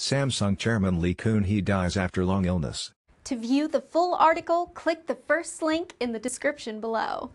Samsung chairman Lee Kun-hee dies after long illness. To view the full article, click the first link in the description below.